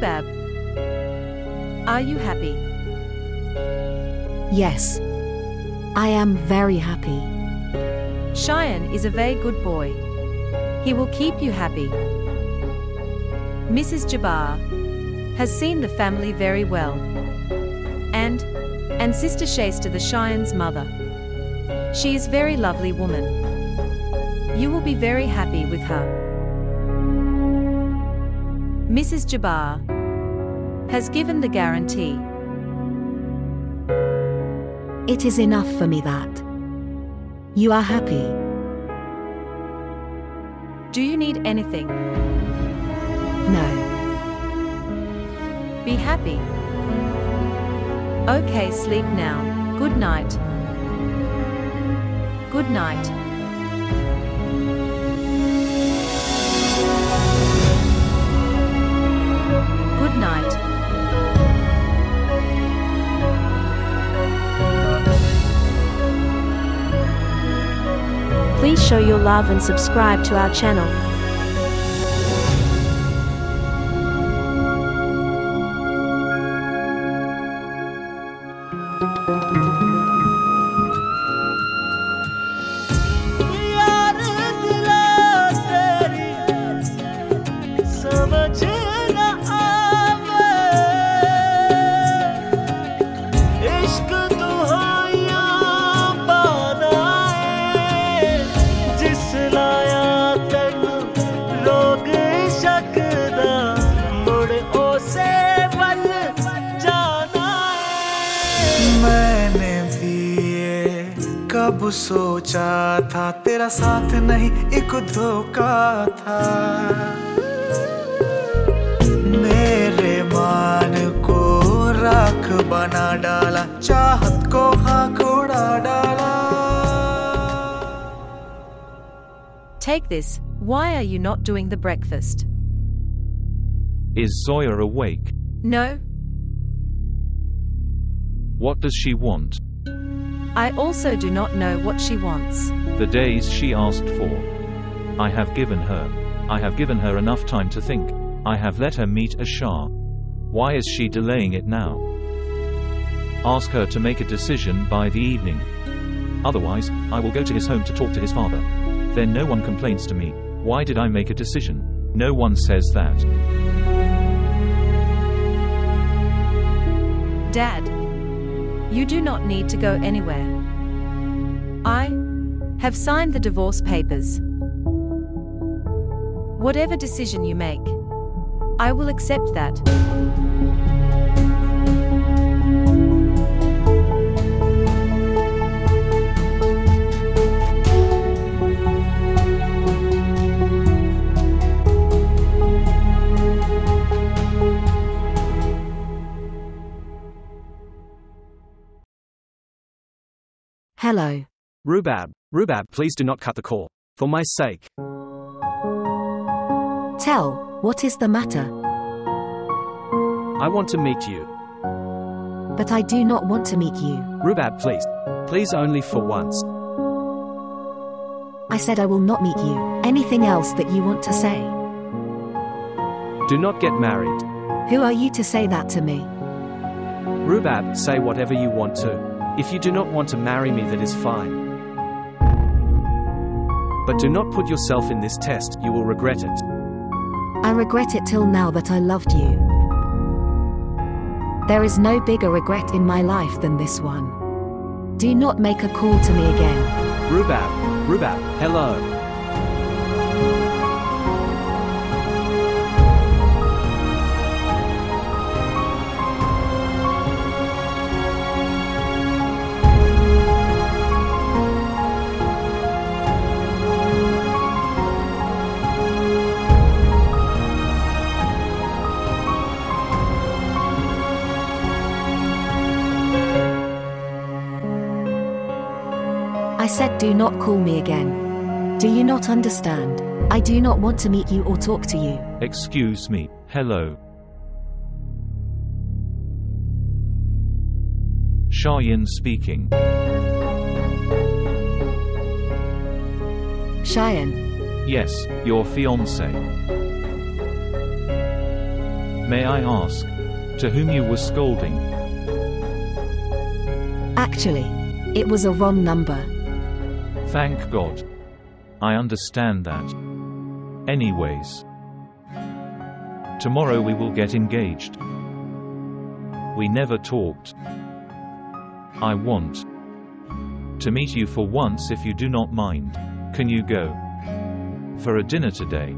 Rubab, are you happy? Yes, I am very happy. Shayan is a very good boy. He will keep you happy. Mrs. Jabbar has seen the family very well. And Sister Shasta, the Shayan's mother. She is a very lovely woman. You will be very happy with her. Mrs. Jabbar has given the guarantee. It is enough for me that you are happy. Do you need anything? No. Be happy. Okay, sleep now. Good night. Good night. Good night. Please show your love and subscribe to our channel. सोचा था तेरा साथ नहीं एक धोखा था मेरे मान को राख बना डाला चाहत को खाक उड़ा डाला Take this. Why are you not doing the breakfast? Is Zoya awake? No. What does she want? I also do not know what she wants. The days she asked for. I have given her enough time to think. I have let her meet Asher. Why is she delaying it now? Ask her to make a decision by the evening. Otherwise, I will go to his home to talk to his father. Then no one complains to me. Why did I make a decision? No one says that. Dad, you do not need to go anywhere. I have signed the divorce papers. Whatever decision you make, I will accept that. Hello. Rubab, please do not cut the call. For my sake. Tell, what is the matter? I want to meet you. But I do not want to meet you. Rubab, please. Please, only for once. I said I will not meet you. Anything else that you want to say? Do not get married. Who are you to say that to me? Rubab, say whatever you want to. If you do not want to marry me, that is fine. But do not put yourself in this test, you will regret it. I regret it till now that I loved you. There is no bigger regret in my life than this one. Do not make a call to me again. Rubab, hello. I said do not call me again. Do you not understand? I do not want to meet you or talk to you. Excuse me, hello. Shayan speaking. Shayan? Yes, your fiancé. May I ask to whom you were scolding? Actually, it was a wrong number. Thank God. I understand that. Anyways, tomorrow we will get engaged. We never talked. I want to meet you for once if you do not mind. Can you go for a dinner today?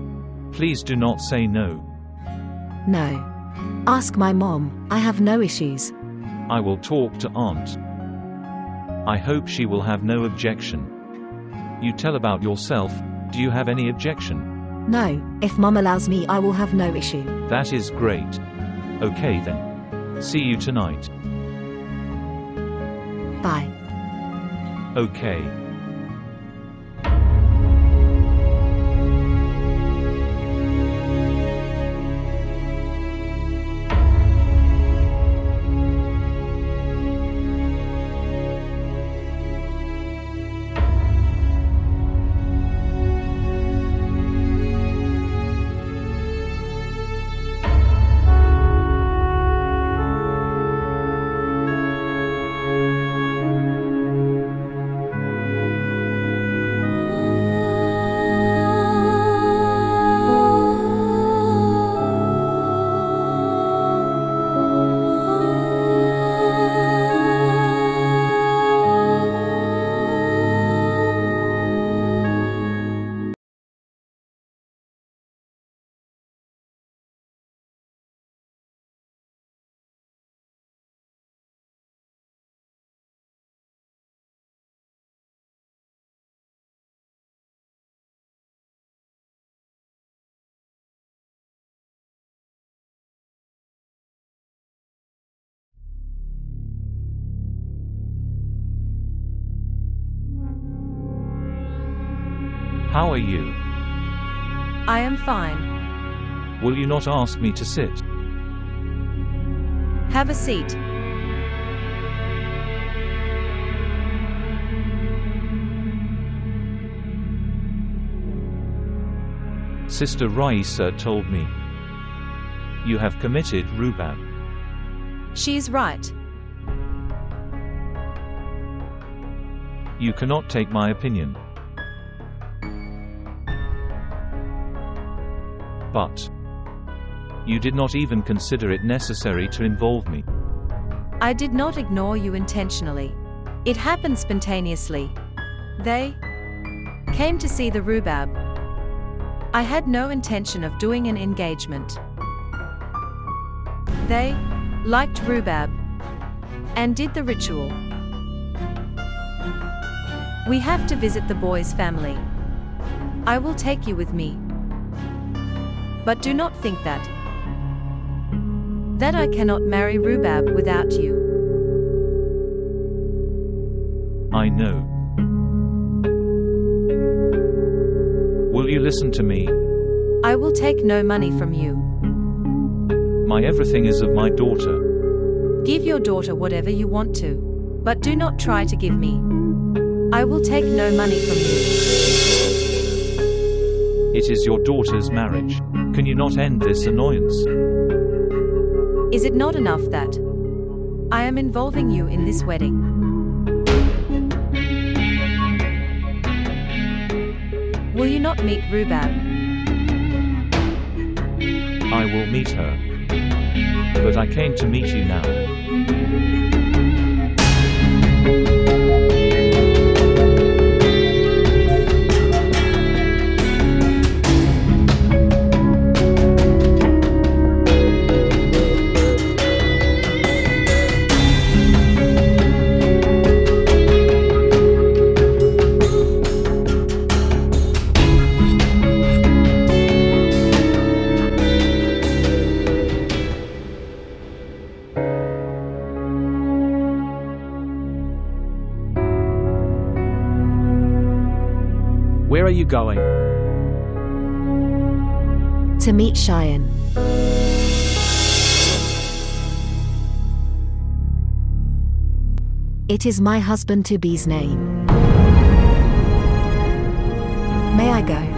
Please do not say no. No. Ask my mom, I have no issues. I will talk to Aunt. I hope she will have no objection. You tell about yourself, do you have any objection? No, if Mom allows me I will have no issue. That is great. Okay then. See you tonight. Bye. Okay. How are you? I am fine. Will you not ask me to sit? Have a seat. Sister Raisa told me you have committed Rubab. She's right. You cannot take my opinion. But you did not even consider it necessary to involve me. I did not ignore you intentionally. It happened spontaneously. They came to see the Rubab. I had no intention of doing an engagement. They liked Rubab and did the ritual. We have to visit the boy's family. I will take you with me. But do not think that I cannot marry Rubab without you. I know. Will you listen to me? I will take no money from you. My everything is of my daughter. Give your daughter whatever you want to, but do not try to give me. I will take no money from you. It is your daughter's marriage. Can you not end this annoyance? Is it not enough that I am involving you in this wedding? Will you not meet Rubab? I will meet her. But I came to meet you now. Where are you going? To meet Shayan. It is my husband-to-be's name. May I go?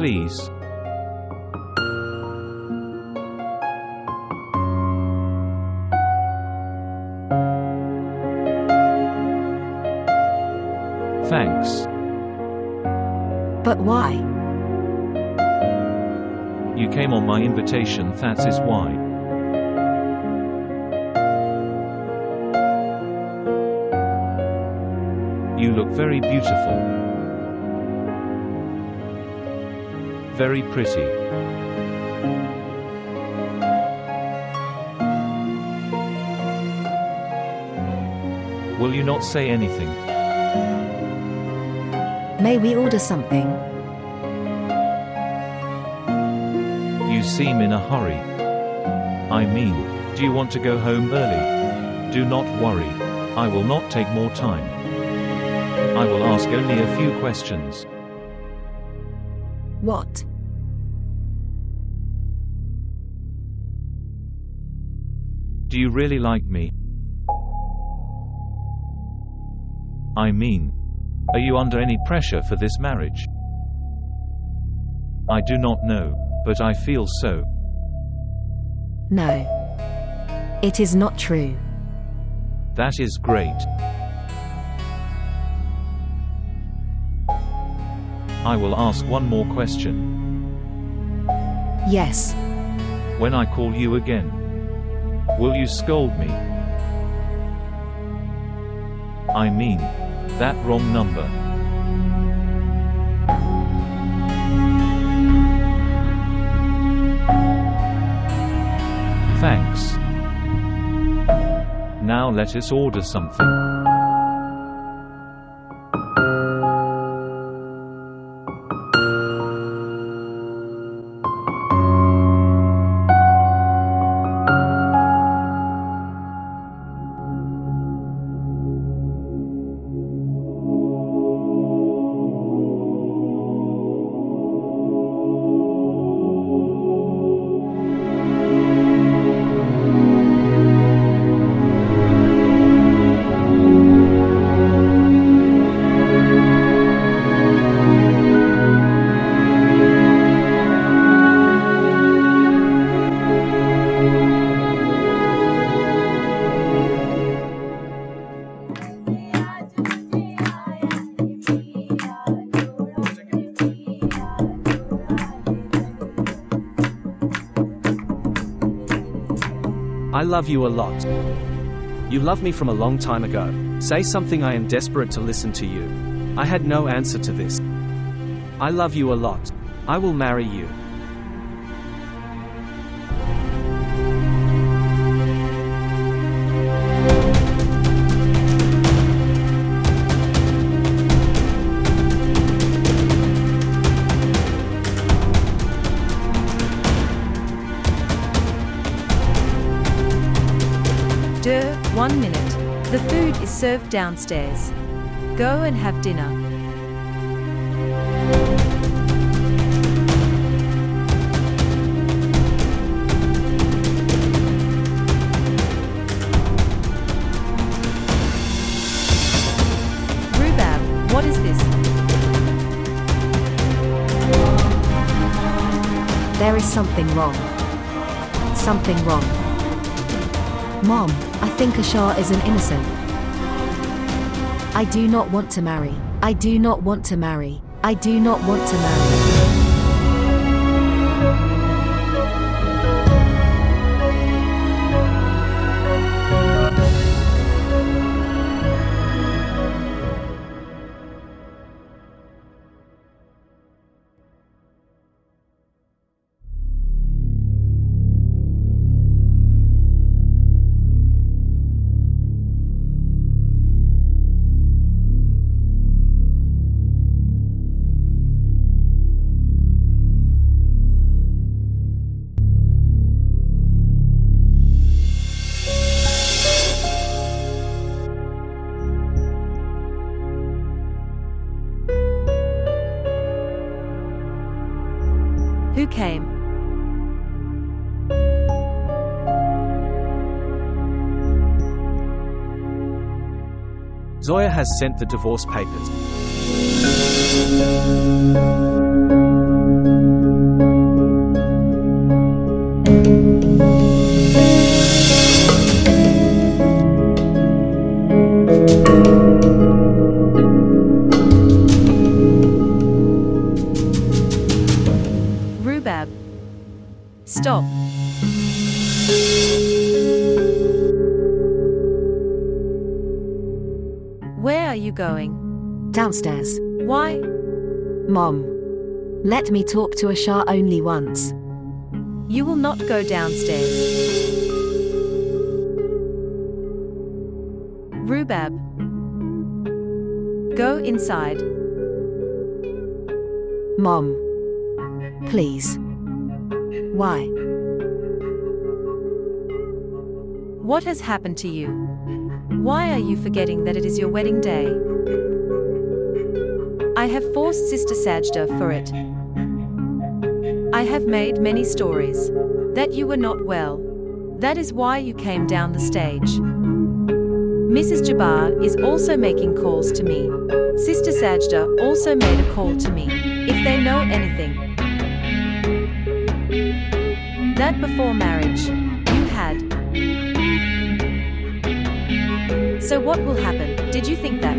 please. Thanks. But why? You came on my invitation, that is why. You look very beautiful. Very pretty. Will you not say anything? May we order something? You seem in a hurry. I mean, do you want to go home early? Do not worry. I will not take more time. I will ask only a few questions. What? Do you really like me? I mean, are you under any pressure for this marriage? I do not know, but I feel so. No. It is not true. That is great. I will ask one more question. Yes. When I call you again, will you scold me? I mean, that wrong number. Thanks. Now let us order something. I love you a lot. You love me from a long time ago. Say something. I am desperate to listen to you. I had no answer to this. I love you a lot. I will marry you. The food is served downstairs. Go and have dinner. Rubab, what is this? There is something wrong. Something wrong. Mom, I think Asher is an innocent. I do not want to marry. I do not want to marry. I do not want to marry. Who came? Zoya has sent the divorce papers. are you going? Downstairs. Why? Mom, let me talk to Asher only once. You will not go downstairs. Rubab, go inside. Mom, please. Why? What has happened to you? Why are you forgetting that it is your wedding day? I have forced Sister Sajda for it. I have made many stories that you were not well. That is why you came down the stage. Mrs. Jabbar is also making calls to me. Sister Sajda also made a call to me. If they know anything, that before marriage, you had. So what will happen? Did you think that?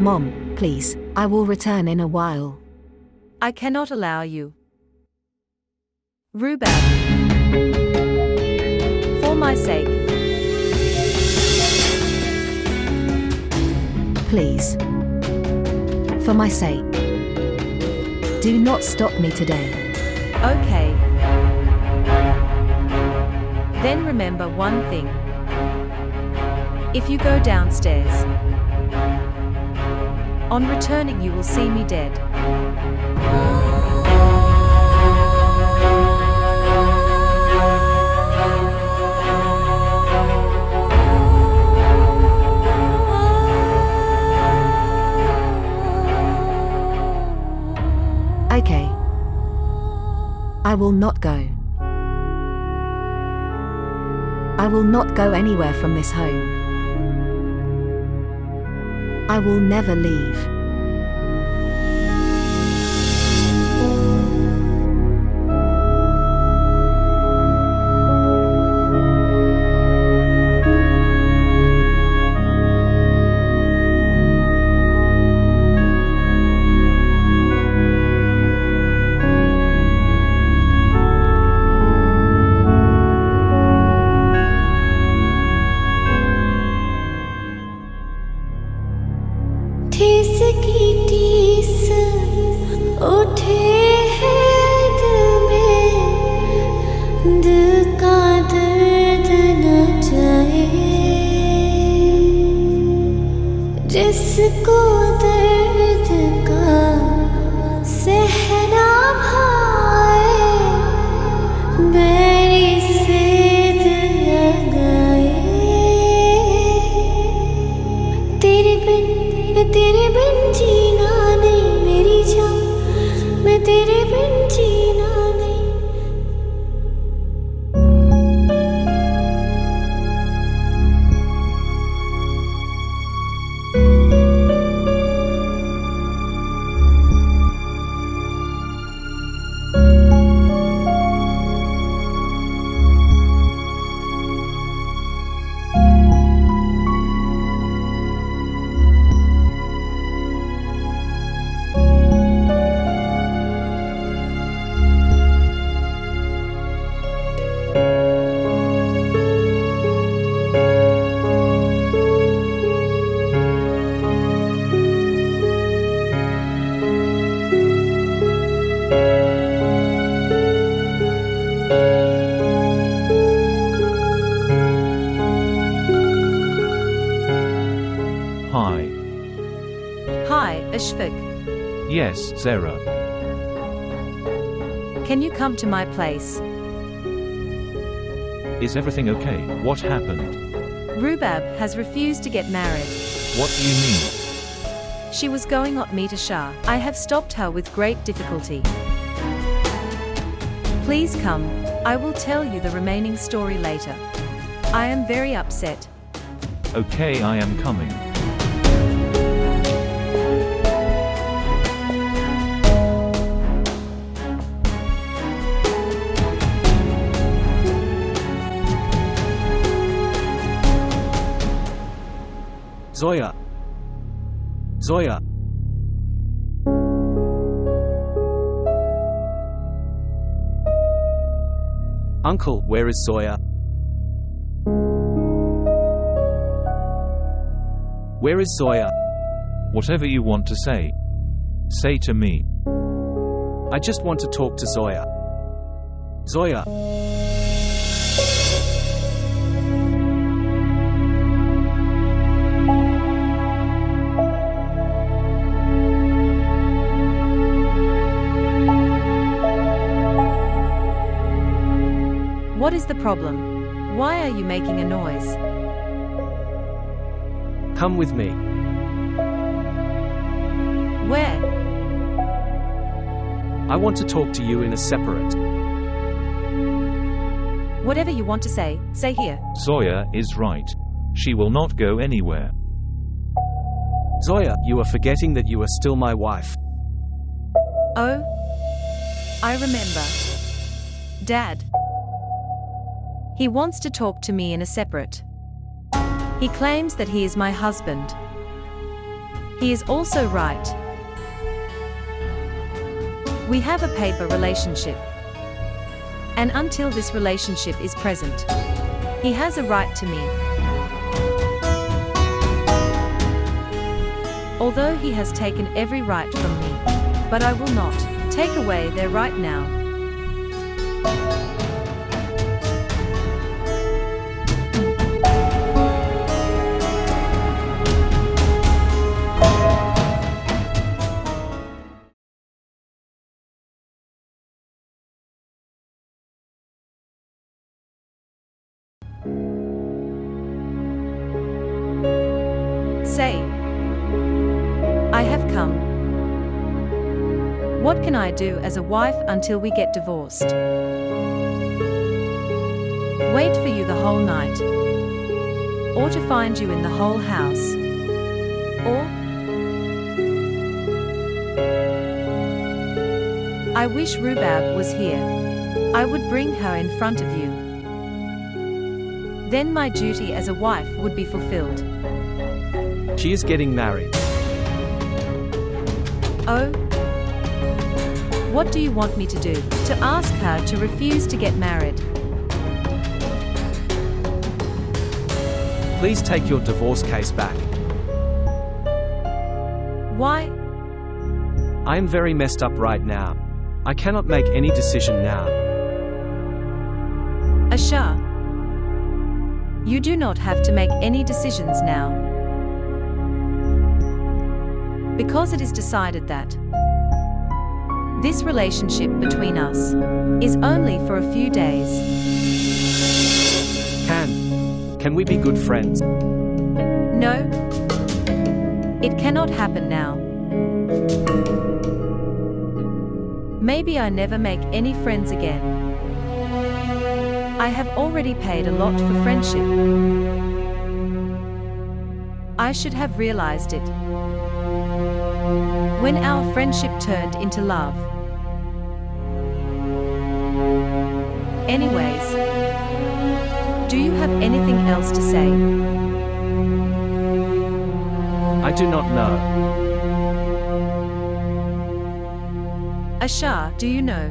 Mom, please, I will return in a while. I cannot allow you. Rubab, for my sake. Please, for my sake. Do not stop me today. Okay. Then remember one thing. If you go downstairs, on returning you will see me dead. Okay. I will not go. I will not go anywhere from this home. I will never leave. Yes, Zara. Can you come to my place? Is everything okay? What happened? Rubab has refused to get married. What do you mean? She was going to meet Asher. I have stopped her with great difficulty. Please come. I will tell you the remaining story later. I am very upset. Okay, I am coming. Zoya. Zoya. Uncle, where is Zoya? Where is Zoya? Whatever you want to say, say to me. I just want to talk to Zoya. Zoya. What is the problem? Why are you making a noise? Come with me. Where? I want to talk to you in a separate. Whatever you want to say, say here. Zoya is right. She will not go anywhere. Zoya, you are forgetting that you are still my wife. Oh, I remember. Dad. He wants to talk to me in a separate. He claims that he is my husband. He is also right. We have a paper relationship. And until this relationship is present, he has a right to me. Although he has taken every right from me, but I will not take away their right now. Say, I have come. What can I do as a wife until we get divorced? Wait for you the whole night, or to find you in the whole house, or I wish Rubab was here. I would bring her in front of you. Then my duty as a wife would be fulfilled. She is getting married. Oh? What do you want me to do? To ask her to refuse to get married? Please take your divorce case back. Why? I am very messed up right now. I cannot make any decision now. Asher, you do not have to make any decisions now. Because it is decided that this relationship between us is only for a few days. Can we be good friends? No, it cannot happen now. Maybe I never make any friends again. I have already paid a lot for friendship. I should have realized it when our friendship turned into love. Anyways, do you have anything else to say? I do not know. Asher, do you know?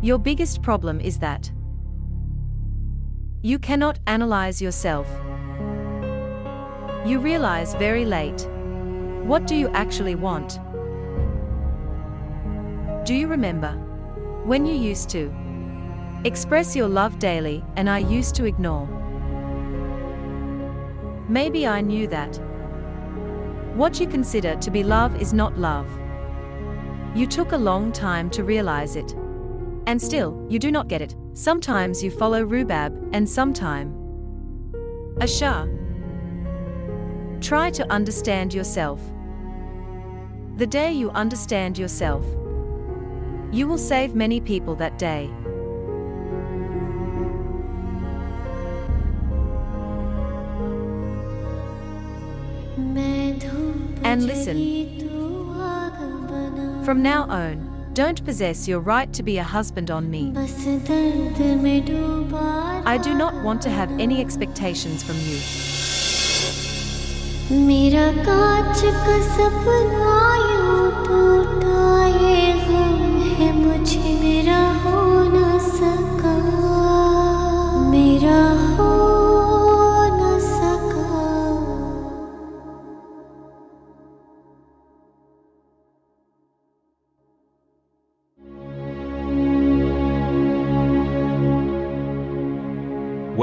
Your biggest problem is that you cannot analyze yourself. You realize very late. What do you actually want? Do you remember when you used to express your love daily and I used to ignore? Maybe I knew that what you consider to be love is not love. You took a long time to realize it, and still you do not get it. Sometimes you follow Rubab and sometime. Asher, try to understand yourself. The day you understand yourself, you will save many people that day. And listen, from now on, don't possess your right to be a husband on me. I do not want to have any expectations from you. मेरा कांच का सपना यूं टूटा, ये गम है मुझे मेरा हो न सका, मेरा हो न सका।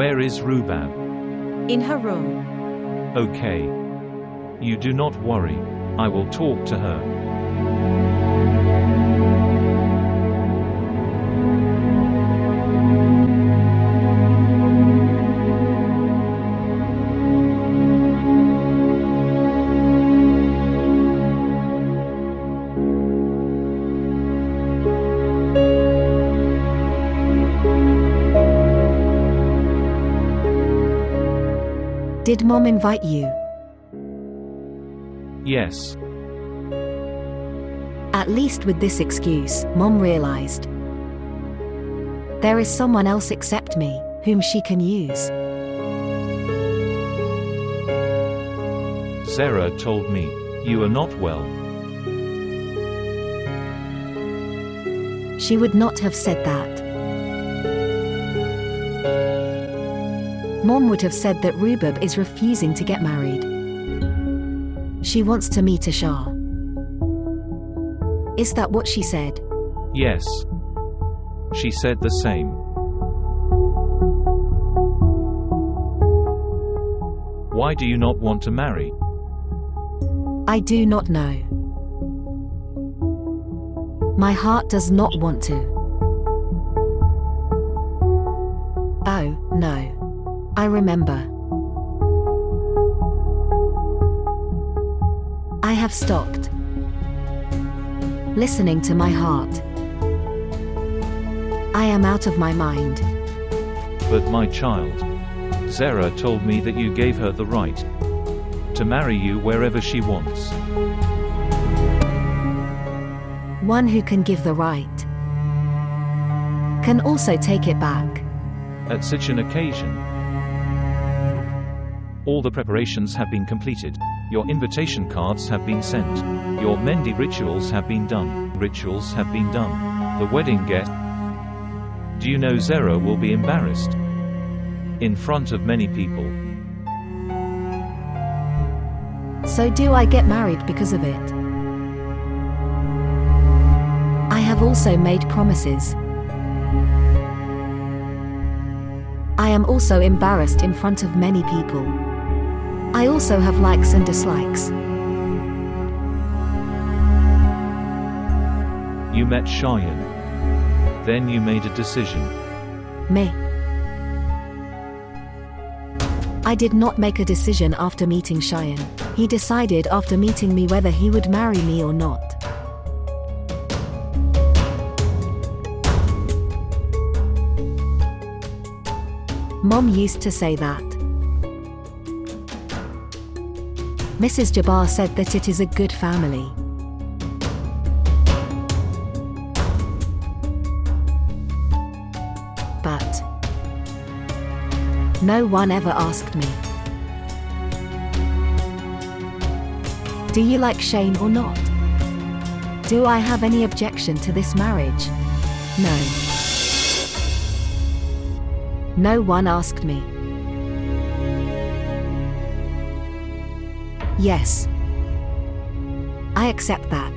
Where is Rubab? In her room. Okay. You do not worry. I will talk to her. Did Mom invite you? Yes. At least with this excuse, Mom realized there is someone else except me, whom she can use. Zara told me, you are not well. She would not have said that. Mom would have said that Rubab is refusing to get married. She wants to meet Asher. Is that what she said? Yes. She said the same. Why do you not want to marry? I do not know. My heart does not want to. Oh, no. I remember. I have stopped listening to my heart. I am out of my mind. But my child, Zara told me that you gave her the right to marry you wherever she wants. One who can give the right can also take it back. At such an occasion, all the preparations have been completed. Your invitation cards have been sent. Your Mehndi rituals have been done. The wedding guest. Do you know Zara will be embarrassed in front of many people? So do I get married because of it? I have also made promises. I am also embarrassed in front of many people. I also have likes and dislikes. You met Shayan. Then you made a decision. Me. I did not make a decision after meeting Shayan. He decided after meeting me whether he would marry me or not. Mom used to say that. Mrs. Jabbar said that it is a good family. But no one ever asked me, do you like Shane or not? Do I have any objection to this marriage? No. No one asked me. Yes. I accept that.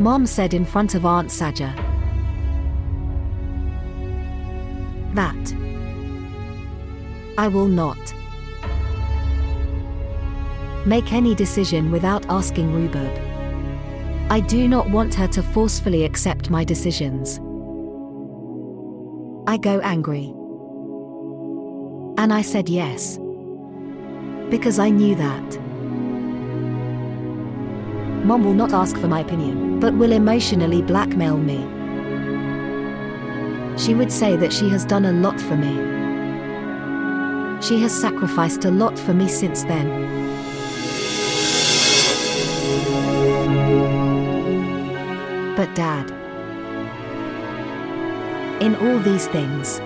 Mom said in front of Aunt Sajda that I will not make any decision without asking Rubab. I do not want her to forcefully accept my decisions. I go angry. And I said yes. Because I knew that Mom will not ask for my opinion, but will emotionally blackmail me. She would say that she has done a lot for me. She has sacrificed a lot for me since then. But Dad, in all these things,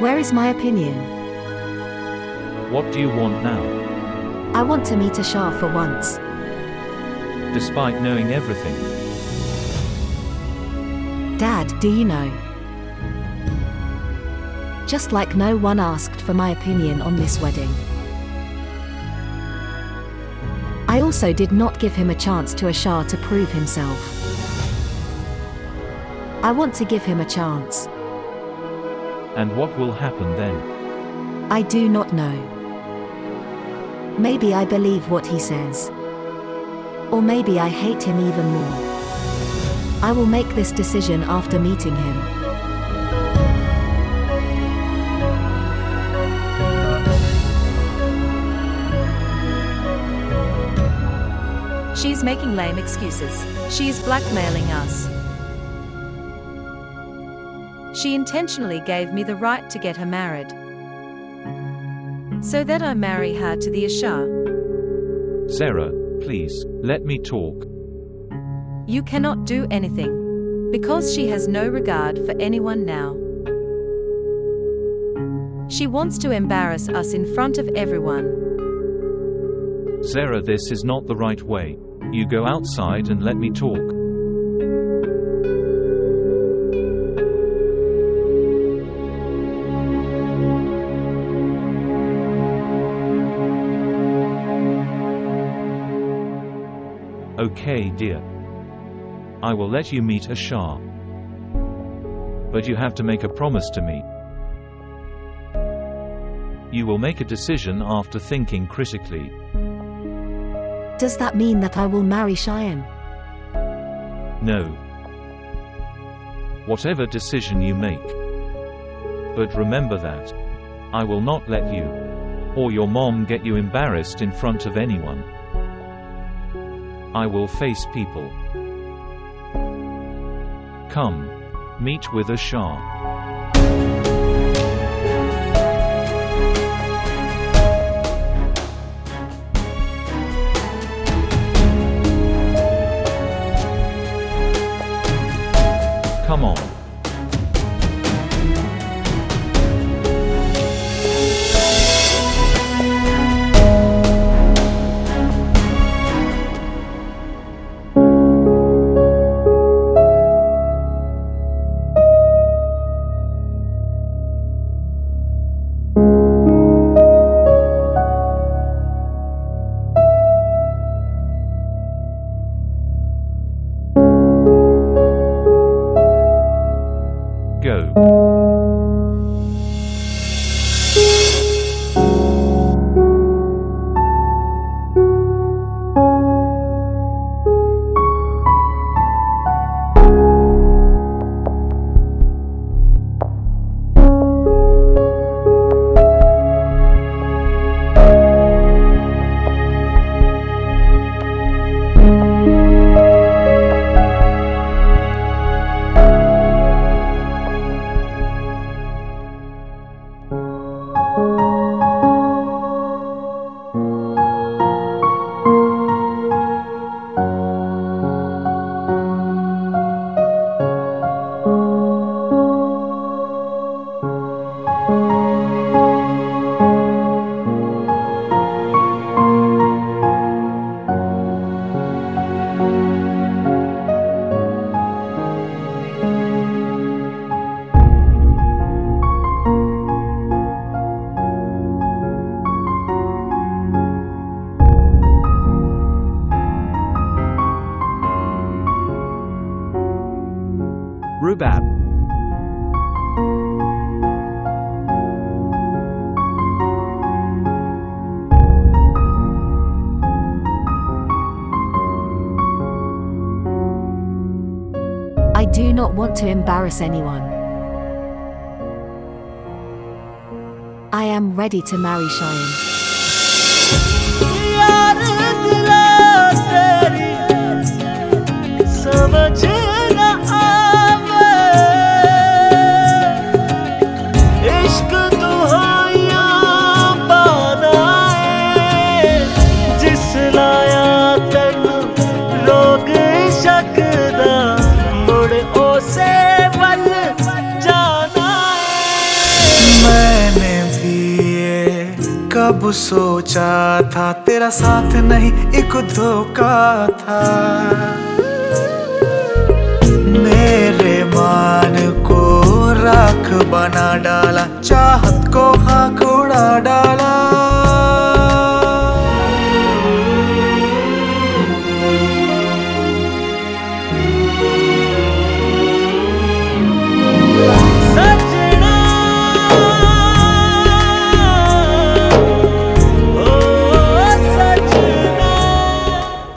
where is my opinion? What do you want now? I want to meet Asher for once. Despite knowing everything. Dad, do you know? Just like no one asked for my opinion on this wedding, I also did not give him a chance to Asher to prove himself. I want to give him a chance. And what will happen then? I do not know. Maybe I believe what he says. Or maybe I hate him even more. I will make this decision after meeting him. She's making lame excuses. She's blackmailing us. She intentionally gave me the right to get her married, so that I marry her to the Asher. Zara, please, let me talk. You cannot do anything, because she has no regard for anyone now. She wants to embarrass us in front of everyone. Zara, this is not the right way. You go outside and let me talk. Okay, dear. I will let you meet Asher. But you have to make a promise to me. You will make a decision after thinking critically. Does that mean that I will marry Shayan? No. Whatever decision you make. But remember that I will not let you or your mom get you embarrassed in front of anyone. I will face people. Come, meet with Asher. Come on. Rubab. I do not want to embarrass anyone. I am ready to marry Shayan. कब सोचा था तेरा साथ नहीं एक धोखा था मेरे मान को राख बना डाला चाहत को खाक उड़ा डाला